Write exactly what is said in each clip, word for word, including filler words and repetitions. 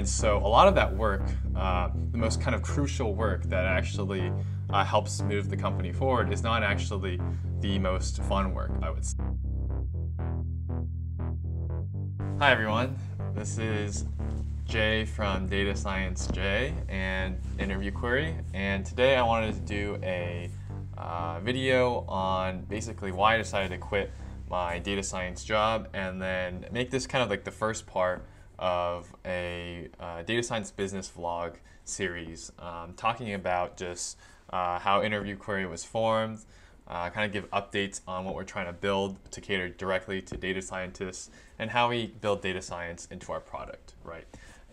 And so a lot of that work, uh, the most kind of crucial work that actually uh, helps move the company forward, is not actually the most fun work, I would say. Hi everyone, this is Jay from Data Science Jay and Interview Query, and today I wanted to do a uh, video on basically why I decided to quit my data science job, and then make this kind of like the first part of a uh, data science business vlog series, um, talking about just uh, how Interview Query was formed, uh, kind of give updates on what we're trying to build to cater directly to data scientists, and how we build data science into our product, right?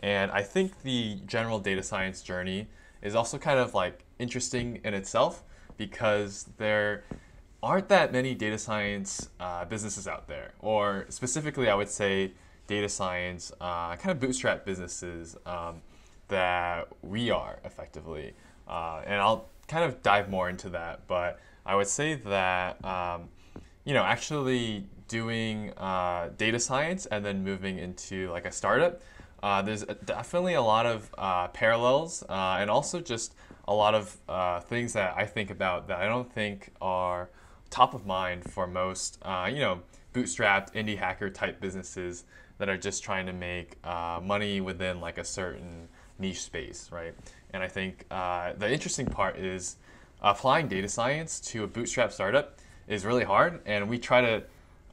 And I think the general data science journey is also kind of like interesting in itself, because there aren't that many data science uh, businesses out there, or specifically I would say data science uh, kind of bootstrap businesses um, that we are effectively. Uh, and I'll kind of dive more into that, but I would say that um, you know, actually doing uh, data science and then moving into like a startup, uh, there's definitely a lot of uh, parallels uh, and also just a lot of uh, things that I think about that I don't think are top of mind for most uh, you know, bootstrapped indie hacker type businesses that are just trying to make uh, money within like a certain niche space, right? And I think uh, the interesting part is applying data science to a bootstrap startup is really hard, and we try to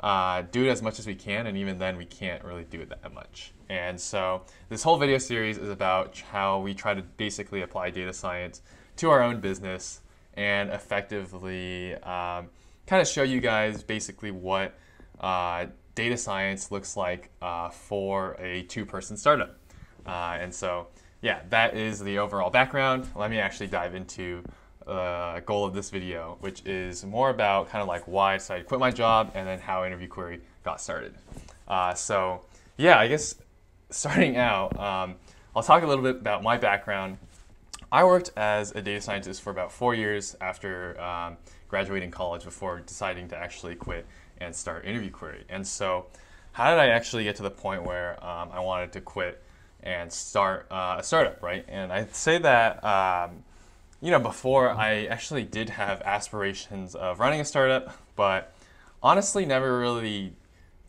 uh, do it as much as we can, and even then we can't really do it that much. And so this whole video series is about how we try to basically apply data science to our own business and effectively um, kind of show you guys basically what uh, data science looks like uh, for a two-person startup. Uh, and so, yeah, that is the overall background. Let me actually dive into the uh, goal of this video, which is more about kind of like why I decided to quit my job and then how Interview Query got started. Uh, so, yeah, I guess starting out, um, I'll talk a little bit about my background. I worked as a data scientist for about four years after um, graduating college before deciding to actually quit and start Interview Query. And so how did I actually get to the point where um, I wanted to quit and start uh, a startup, right? And I'd say that um, you know, before I actually did have aspirations of running a startup, but honestly never really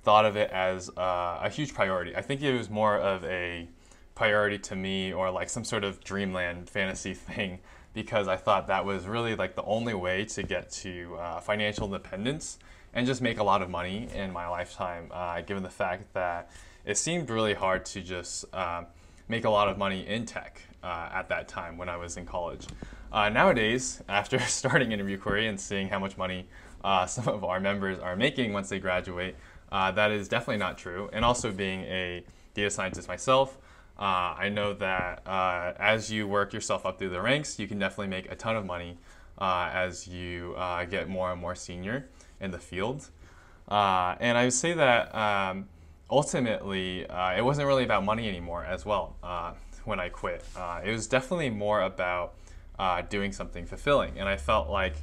thought of it as uh, a huge priority. I think it was more of a priority to me, or like some sort of dreamland fantasy thing, because I thought that was really like the only way to get to uh, financial independence and just make a lot of money in my lifetime, uh, given the fact that it seemed really hard to just uh, make a lot of money in tech uh, at that time when I was in college. Uh, nowadays, after starting Interview Query and seeing how much money uh, some of our members are making once they graduate, uh, that is definitely not true. And also being a data scientist myself, uh, I know that uh, as you work yourself up through the ranks, you can definitely make a ton of money uh, as you uh, get more and more senior in the field. Uh, and I would say that um, ultimately, uh, it wasn't really about money anymore as well uh, when I quit. Uh, it was definitely more about uh, doing something fulfilling. And I felt like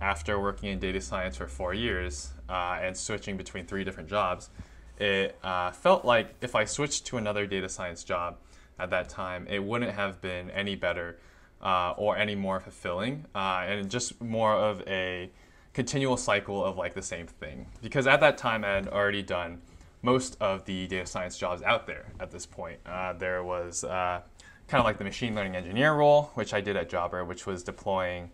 after working in data science for four years uh, and switching between three different jobs, it uh, felt like if I switched to another data science job at that time, it wouldn't have been any better uh, or any more fulfilling, uh, and just more of a continual cycle of like the same thing. Because at that time I had already done most of the data science jobs out there at this point. Uh, there was uh, kind of like the machine learning engineer role, which I did at Jobber, which was deploying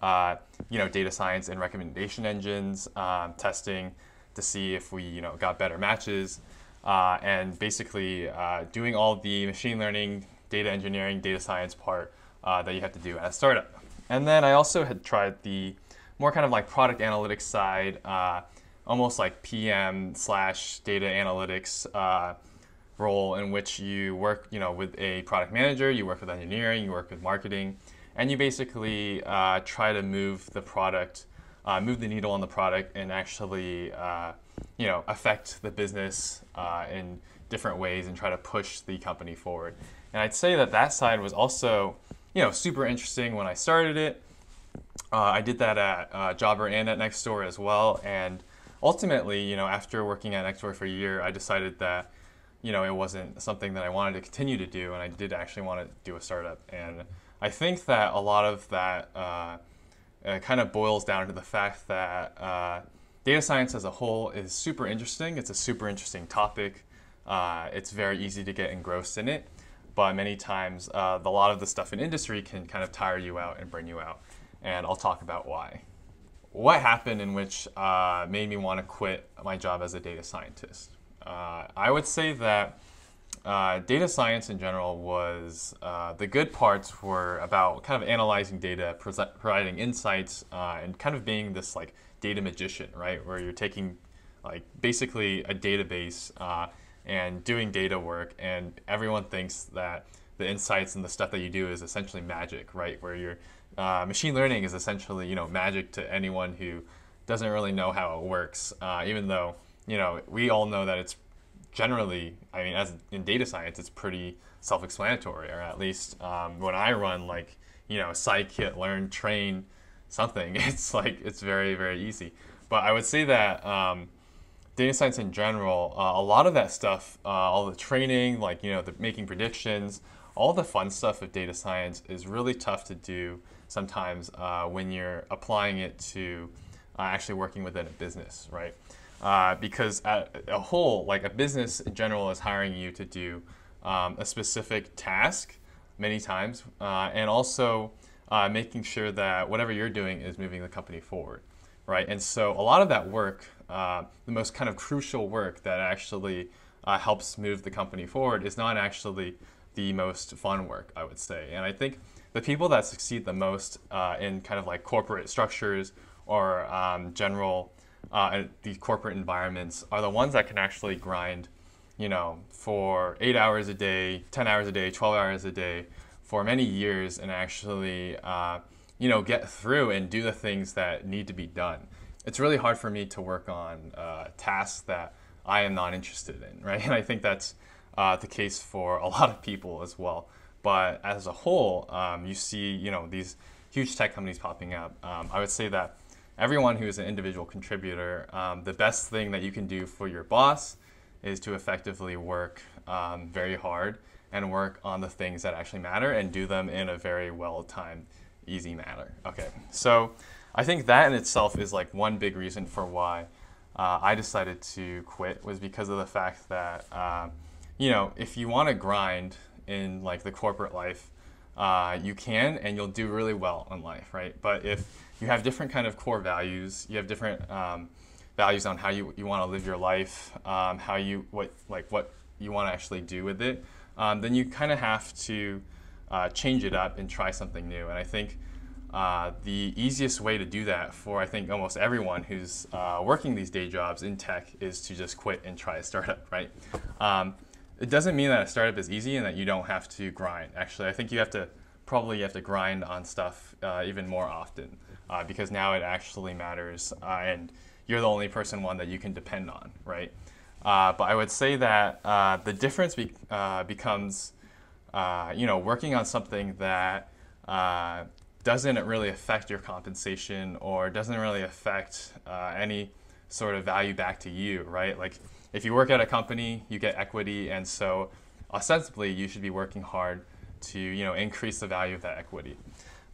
uh, you know, data science and recommendation engines, um, testing to see if we you know, got better matches, uh, and basically uh, doing all the machine learning, data engineering, data science part uh, that you have to do at a startup. And then I also had tried the more kind of like product analytics side, uh, almost like P M slash data analytics uh, role, in which you work, you know, with a product manager, you work with engineering, you work with marketing, and you basically uh, try to move the product, uh, move the needle on the product, and actually, uh, you know, affect the business uh, in different ways and try to push the company forward. And I'd say that that side was also, you know, super interesting when I started it. Uh, I did that at uh, Jobber and at Nextdoor as well, and ultimately, you know, after working at Nextdoor for a year, I decided that you know, it wasn't something that I wanted to continue to do, and I did actually want to do a startup. And I think that a lot of that uh, it kind of boils down to the fact that uh, data science as a whole is super interesting. It's a super interesting topic. Uh, it's very easy to get engrossed in it, but many times uh, a lot of the stuff in industry can kind of tire you out and bring you out. And I'll talk about why. What happened in which uh, made me want to quit my job as a data scientist? Uh, I would say that uh, data science in general was, uh, the good parts were about kind of analyzing data, providing insights, uh, and kind of being this like data magician, right? Where you're taking like basically a database uh, and doing data work, and everyone thinks that the insights and the stuff that you do is essentially magic, right? Where you're Uh, machine learning is essentially, you know, magic to anyone who doesn't really know how it works. Uh, even though, you know, we all know that it's generally, I mean, as in data science, it's pretty self-explanatory, or at least um, when I run like, you know, scikit learn train something, it's like it's very very easy. But I would say that um, data science in general, uh, a lot of that stuff, uh, all the training, like you know, the making predictions, all the fun stuff of data science is really tough to do sometimes uh, when you're applying it to uh, actually working within a business, right? Uh, because a, a whole, like a business in general is hiring you to do um, a specific task many times, uh, and also uh, making sure that whatever you're doing is moving the company forward, right? And so a lot of that work, uh, the most kind of crucial work that actually uh, helps move the company forward is not actually the most fun work, I would say. And I think the people that succeed the most uh, in kind of like corporate structures or um, general uh, these corporate environments are the ones that can actually grind, you know, for eight hours a day, ten hours a day, twelve hours a day, for many years, and actually, uh, you know, get through and do the things that need to be done. It's really hard for me to work on uh, tasks that I am not interested in, right? And I think that's Uh, the case for a lot of people as well. But as a whole, um, you see, you know, these huge tech companies popping up. Um, I would say that everyone who is an individual contributor, um, the best thing that you can do for your boss is to effectively work um, very hard and work on the things that actually matter and do them in a very well-timed, easy manner. Okay, so I think that in itself is like one big reason for why uh, I decided to quit, was because of the fact that uh, you know, if you want to grind in like the corporate life, uh, you can, and you'll do really well in life, right? But if you have different kind of core values, you have different um, values on how you you want to live your life, um, how you what like what you want to actually do with it, um, then you kind of have to uh, change it up and try something new. And I think uh, the easiest way to do that for I think almost everyone who's uh, working these day jobs in tech is to just quit and try a startup, right? Um, It doesn't mean that a startup is easy and that you don't have to grind. Actually, I think you have to probably you have to grind on stuff uh, even more often uh, because now it actually matters, uh, and you're the only person one that you can depend on, right? Uh, but I would say that uh, the difference be uh, becomes, uh, you know, working on something that uh, doesn't really affect your compensation or doesn't really affect uh, any sort of value back to you, right? Like, if you work at a company, you get equity, and so ostensibly you should be working hard to, you know, increase the value of that equity.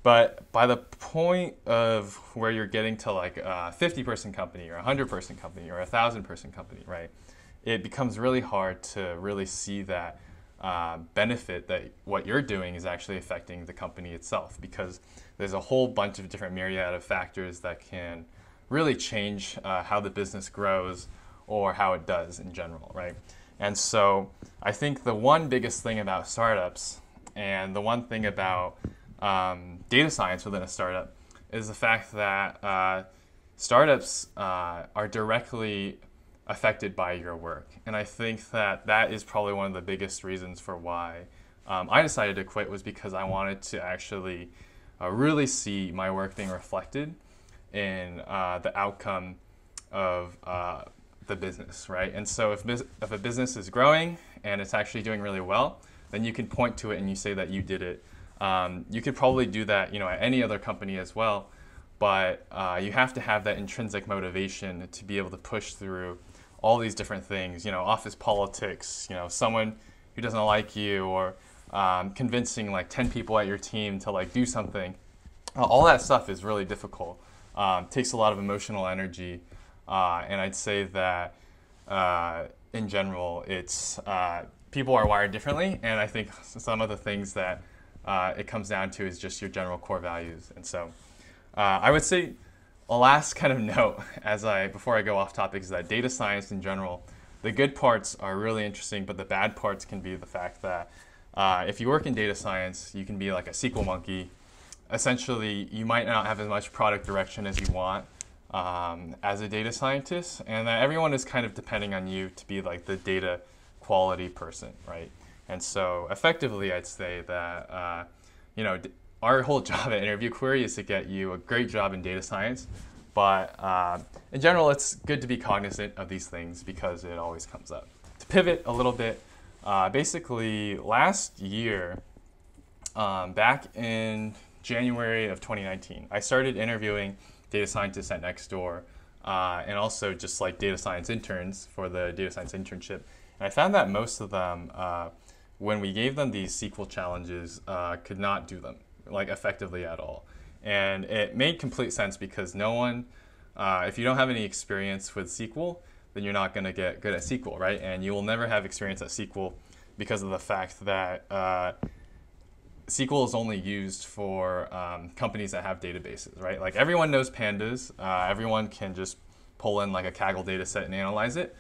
But by the point of where you're getting to like a fifty person company or a one hundred person company or a one thousand person company, right, it becomes really hard to really see that uh, benefit that what you're doing is actually affecting the company itself, because there's a whole bunch of different myriad of factors that can really change uh, how the business grows or how it does in general, right? And so I think the one biggest thing about startups and the one thing about um, data science within a startup is the fact that uh, startups uh, are directly affected by your work. And I think that that is probably one of the biggest reasons for why um, I decided to quit, was because I wanted to actually uh, really see my work being reflected in uh, the outcome of uh, the business, right? And so if, if a business is growing and it's actually doing really well, then you can point to it and you say that you did it. Um, you could probably do that, you know, at any other company as well, but uh, you have to have that intrinsic motivation to be able to push through all these different things, you know, office politics, you know, someone who doesn't like you, or um, convincing like ten people at your team to like do something. All that stuff is really difficult. Um, takes a lot of emotional energy, uh, and I'd say that uh, in general, it's uh, people are wired differently, and I think some of the things that uh, it comes down to is just your general core values. And so, uh, I would say a last kind of note as I before I go off topic is that data science in general, the good parts are really interesting, but the bad parts can be the fact that uh, if you work in data science, you can be like a S Q L monkey. Essentially, you might not have as much product direction as you want um, as a data scientist, and that everyone is kind of depending on you to be like the data quality person, right? And so effectively, I'd say that uh, you know, our whole job at Interview Query is to get you a great job in data science, but uh, in general, it's good to be cognizant of these things because it always comes up. To pivot a little bit, uh, basically last year, um, back in January of twenty nineteen, I started interviewing data scientists at Nextdoor uh, and also just like data science interns for the data science internship. And I found that most of them, uh, when we gave them these S Q L challenges, uh, could not do them like effectively at all. And it made complete sense because no one, uh, if you don't have any experience with S Q L, then you're not gonna get good at S Q L, right? And you will never have experience at S Q L because of the fact that uh, S Q L is only used for um, companies that have databases, right? Like everyone knows pandas. Uh, everyone can just pull in like a Kaggle data set and analyze it,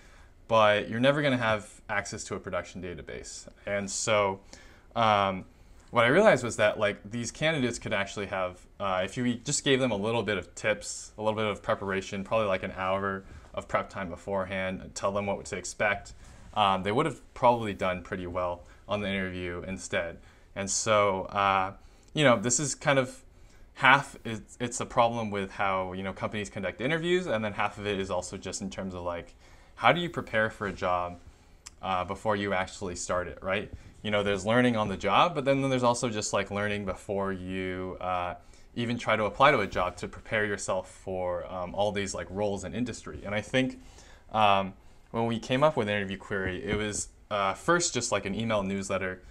but you're never gonna have access to a production database. And so um, what I realized was that like these candidates could actually have, uh, if you just gave them a little bit of tips, a little bit of preparation, probably like an hour of prep time beforehand, tell them what to expect, um, they would have probably done pretty well on the interview instead. And so, uh, you know, this is kind of half, it's, it's a problem with how, you know, companies conduct interviews, and then half of it is also just in terms of like, how do you prepare for a job uh, before you actually start it, right? You know, there's learning on the job, but then there's also just like learning before you uh, even try to apply to a job to prepare yourself for um, all these like roles in industry. And I think um, when we came up with Interview Query, it was uh, first just like an email newsletter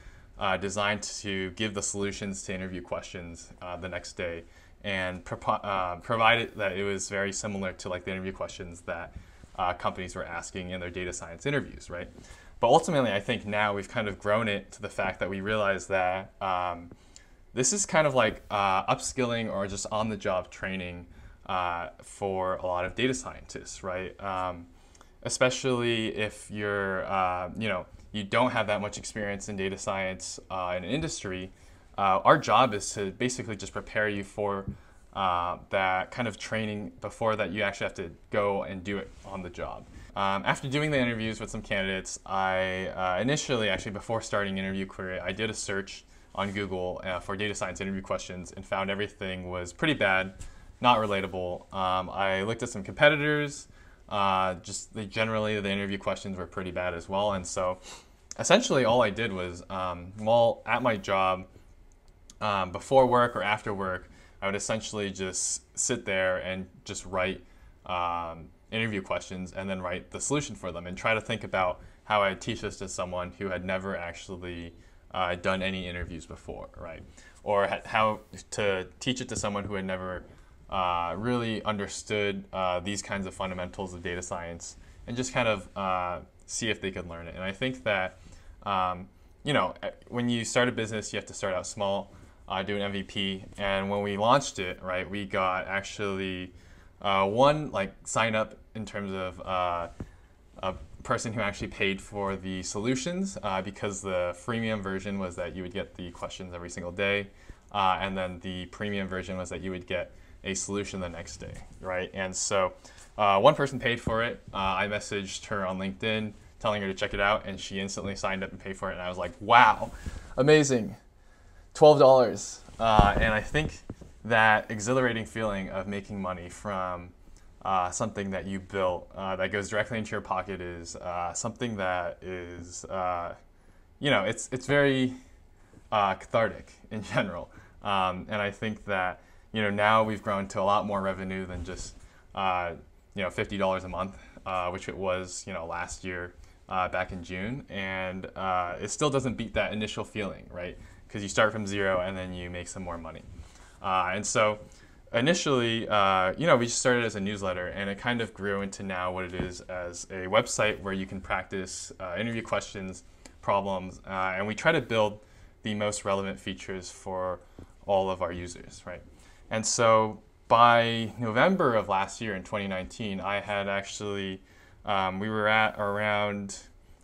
Uh, designed to give the solutions to interview questions uh, the next day, and pro uh, provided that it was very similar to like the interview questions that uh, companies were asking in their data science interviews, right? But ultimately, I think now we've kind of grown it to the fact that we realize that um, this is kind of like uh, upskilling or just on-the-job training uh, for a lot of data scientists, right? Um, especially if you're, uh, you know, you don't have that much experience in data science uh, in industry, uh, our job is to basically just prepare you for uh, that kind of training before that you actually have to go and do it on the job. Um, after doing the interviews with some candidates, I uh, initially, actually before starting Interview Query, I did a search on Google uh, for data science interview questions and found everything was pretty bad, not relatable. Um, I looked at some competitors. Uh, just they generally the interview questions were pretty bad as well, and so essentially all I did was um, while at my job um, before work or after work, I would essentially just sit there and just write um, interview questions and then write the solution for them and try to think about how I would teach this to someone who had never actually uh, done any interviews before, right? Or how to teach it to someone who had never Uh, really understood uh, these kinds of fundamentals of data science, and just kind of uh, see if they could learn it. And I think that, um, you know, when you start a business, you have to start out small, uh, do an M V P. And when we launched it, right, we got actually uh, one like sign up in terms of uh, a person who actually paid for the solutions uh, because the freemium version was that you would get the questions every single day. Uh, and then the premium version was that you would get a solution the next day, right? And so uh, one person paid for it. Uh, I messaged her on LinkedIn telling her to check it out, and she instantly signed up and paid for it. And I was like, wow, amazing, twelve dollars. Uh, and I think that exhilarating feeling of making money from uh, something that you built uh, that goes directly into your pocket is uh, something that is, uh, you know, it's, it's very uh, cathartic in general. Um, and I think that you know, now we've grown to a lot more revenue than just, uh, you know, fifty dollars a month. uh, which it was, you know, last year uh, back in June, and uh, it still doesn't beat that initial feeling, right? Because you start from zero and then you make some more money. Uh, and so initially, uh, you know, we started as a newsletter, and it kind of grew into now what it is as a website where you can practice uh, interview questions, problems, uh, and we try to build the most relevant features for all of our users, right? And so by November of last year in twenty nineteen, I had actually, um, we were at around,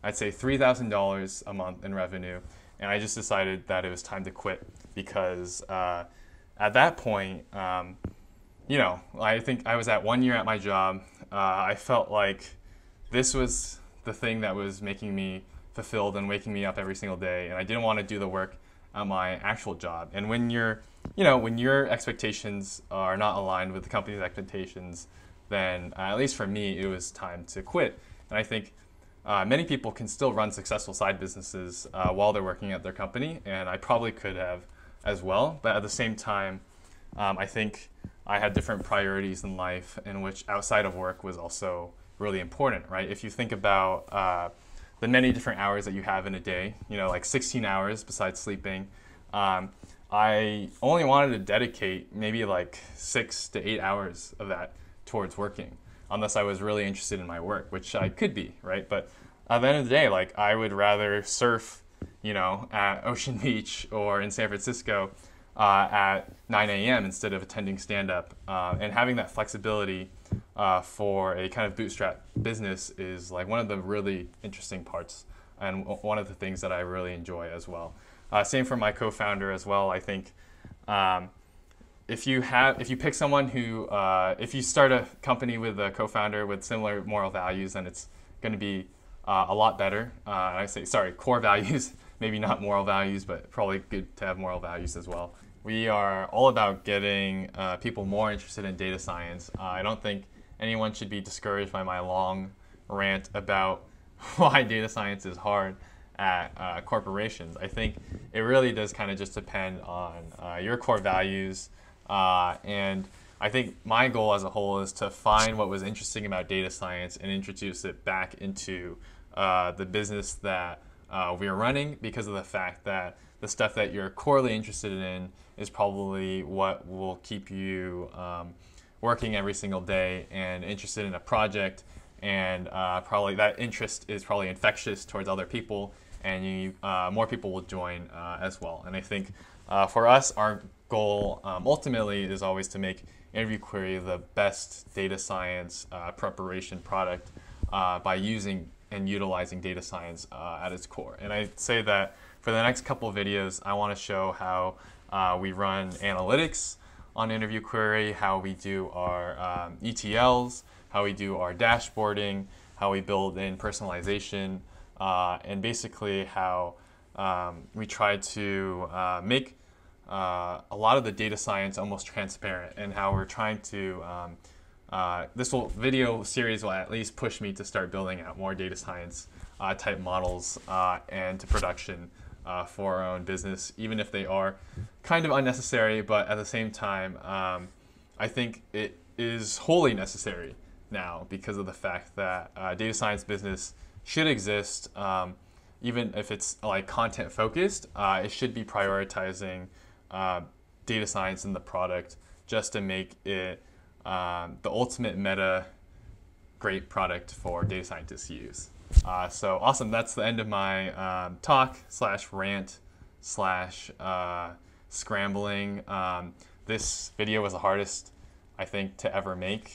I'd say three thousand dollars a month in revenue, and I just decided that it was time to quit because uh, at that point, um, you know, I think I was at one year at my job. Uh, I felt like this was the thing that was making me fulfilled and waking me up every single day, and I didn't want to do the work on my actual job. And when you're, you know, when your expectations are not aligned with the company's expectations, then uh, at least for me, it was time to quit. And I think uh, many people can still run successful side businesses uh, while they're working at their company, and I probably could have as well. But at the same time, um, I think I had different priorities in life, in which outside of work was also really important, right? If you think about uh, the many different hours that you have in a day, you know, like sixteen hours besides sleeping, um, I only wanted to dedicate maybe like six to eight hours of that towards working, unless I was really interested in my work, which I could be, right? But at the end of the day, like, I would rather surf, you know, at Ocean Beach or in San Francisco uh, at nine A M instead of attending stand-up. Uh, and having that flexibility uh, for a kind of bootstrap business is like one of the really interesting parts and one of the things that I really enjoy as well. Uh, same for my co-founder as well. I think um, if you have, if you pick someone who, uh, if you start a company with a co-founder with similar moral values, then it's going to be Uh, a lot better. Uh, I say, sorry, core values, maybe not moral values, but probably good to have moral values as well. We are all about getting uh, people more interested in data science. Uh, I don't think anyone should be discouraged by my long rant about why data science is hard at uh, corporations. I think it really does kind of just depend on uh, your core values. Uh, and I think my goal as a whole is to find what was interesting about data science and introduce it back into Uh, the business that uh, we are running, because of the fact that the stuff that you're corely interested in is probably what will keep you um, working every single day and interested in a project, and uh, probably that interest is probably infectious towards other people, and you, uh, more people will join uh, as well. And I think uh, for us, our goal um, ultimately is always to make Interview Query the best data science uh, preparation product uh, by using and utilizing data science uh, at its core. And I'd say that for the next couple of videos, I want to show how uh, we run analytics on Interview Query, how we do our um, E T Ls, how we do our dashboarding, how we build in personalization, uh, and basically how um, we try to uh, make uh, a lot of the data science almost transparent, and how we're trying to um, Uh, this will, video series will at least push me to start building out more data science uh, type models uh, and to production uh, for our own business, even if they are kind of unnecessary. But at the same time, um, I think it is wholly necessary now, because of the fact that uh, data science business should exist, um, even if it's like content focused. Uh, it should be prioritizing uh, data science in the product, just to make it Um, the ultimate meta great product for data scientists to use. Uh, so awesome, that's the end of my um, talk slash rant slash uh, scrambling. Um, this video was the hardest I think to ever make,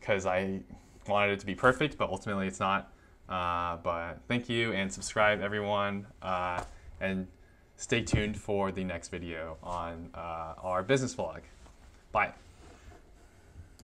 because uh, I wanted it to be perfect, but ultimately it's not. Uh, but thank you, and subscribe everyone, uh, and stay tuned for the next video on uh, our business vlog. Bye.